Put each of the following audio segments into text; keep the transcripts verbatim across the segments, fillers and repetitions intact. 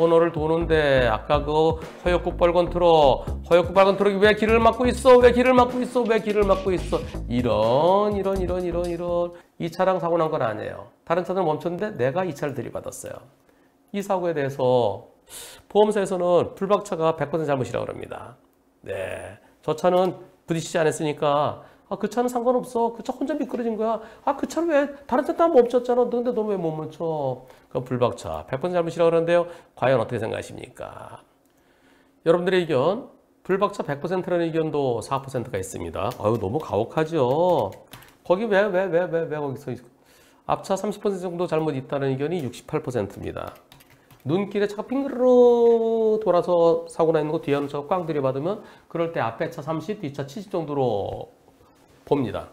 코너를 도는데 아까 그 허옇고 빨간 트럭, 허옇고 빨간 트럭이 왜 길을 막고 있어? 왜 길을 막고 있어? 왜 길을 막고 있어? 이런 이런 이런 이런 이런 이 차랑 사고 난 건 아니에요. 다른 차들은 멈췄는데 내가 이 차를 들이받았어요. 이 사고에 대해서 보험사에서는 불박차가 백 퍼센트 잘못이라고 합니다. 네, 저 차는 부딪히지 않았으니까 아, 그 차는 상관없어. 그 차 혼자 미끄러진 거야. 아, 그 차는 왜 다른 차 다 멈췄잖아. 근데 너 왜 못 멈춰? 그 불박차 백 퍼센트 잘못이라고 그러는데요. 과연 어떻게 생각하십니까? 여러분들의 의견, 불박차 백 퍼센트라는 의견도 사 퍼센트가 있습니다. 아유, 너무 가혹하죠. 거기 왜, 왜, 왜, 왜, 왜 거기서 앞차 삼십 퍼센트 정도 잘못 있다는 의견이 육십팔 퍼센트입니다. 눈길에 차가 빙그르르 돌아서 사고 나 있는 거 뒤에 오는 차가 꽝 들이받으면 그럴 때 앞에 차 삼십, 뒤 차 칠십 정도로 봅니다.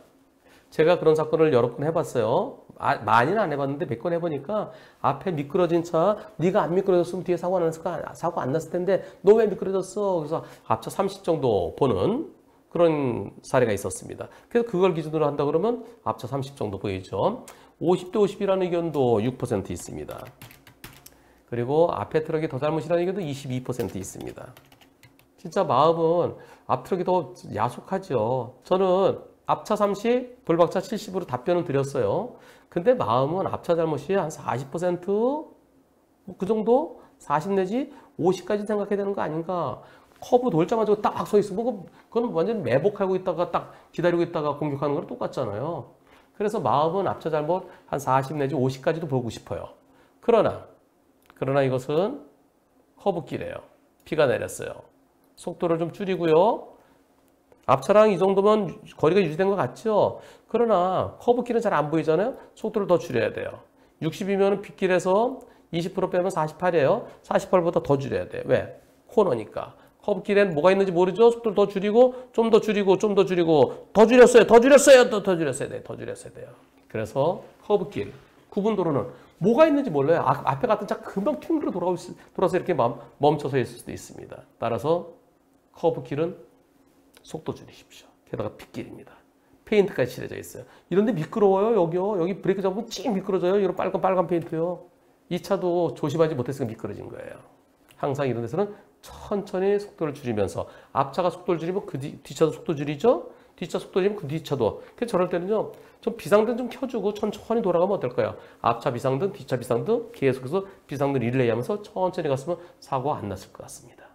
제가 그런 사건을 여러 번 해봤어요. 아, 많이는 안 해봤는데 몇 건 해보니까 앞에 미끄러진 차, 네가 안 미끄러졌으면 뒤에 사고 안 났을, 사고 안 났을 텐데 너 왜 미끄러졌어? 그래서 앞차 삼십 정도 보는 그런 사례가 있었습니다. 그래서 그걸 기준으로 한다 그러면 앞차 삼십 정도 보이죠. 오십 대 오십이라는 의견도 육 퍼센트 있습니다. 그리고 앞에 트럭이 더 잘못이라는 의견도 이십이 퍼센트 있습니다. 진짜 마음은 앞 트럭이 더 야속하죠. 저는 앞차 삼십, 불박차 칠십으로 답변을 드렸어요. 근데 마음은 앞차 잘못이 한 사십 퍼센트? 그 정도? 사십 내지 오십까지 생각해야 되는 거 아닌가? 커브 돌자마자 딱 서 있어. 뭐 그건 완전 매복하고 있다가 딱 기다리고 있다가 공격하는 거랑 똑같잖아요. 그래서 마음은 앞차 잘못 한 사십 내지 오십까지도 보고 싶어요. 그러나, 그러나 이것은 커브길이에요. 비가 내렸어요. 속도를 좀 줄이고요. 앞차랑 이 정도면 거리가 유지된 것 같죠? 그러나 커브길은 잘 안 보이잖아요. 속도를 더 줄여야 돼요. 육십이면 빗길에서 이십 퍼센트 빼면 사십팔이에요. 사십팔보다 더 줄여야 돼요. 왜? 코너니까. 커브길엔 뭐가 있는지 모르죠? 속도를 더 줄이고 좀 더 줄이고 좀 더 줄이고 더 줄였어요. 더 줄였어요. 더, 더 줄였어야 돼요. 더 줄였어야 돼요. 그래서 커브길, 구분도로는 뭐가 있는지 몰라요. 아, 앞에 갔던 차 금방 튕겨 돌아서 이렇게 멈춰서 있을 수도 있습니다. 따라서 커브길은 속도 줄이십시오. 게다가 빗길입니다. 페인트까지 칠해져 있어요. 이런데 미끄러워요. 여기요. 여기 브레이크 잡으면 찡 미끄러져요. 이런 빨간 빨간 페인트요. 이 차도 조심하지 못했으니까 미끄러진 거예요. 항상 이런 데서는 천천히 속도를 줄이면서 앞차가 속도를 줄이면 그 뒤, 뒤차도 속도 줄이죠. 뒤차 속도 줄이면 그 뒤차도. 그래서 저럴 때는요. 좀 비상등 좀 켜주고 천천히 돌아가면 어떨까요? 앞차 비상등, 뒤차 비상등 계속해서 비상등 릴레이하면서 천천히 갔으면 사고 안 났을 것 같습니다.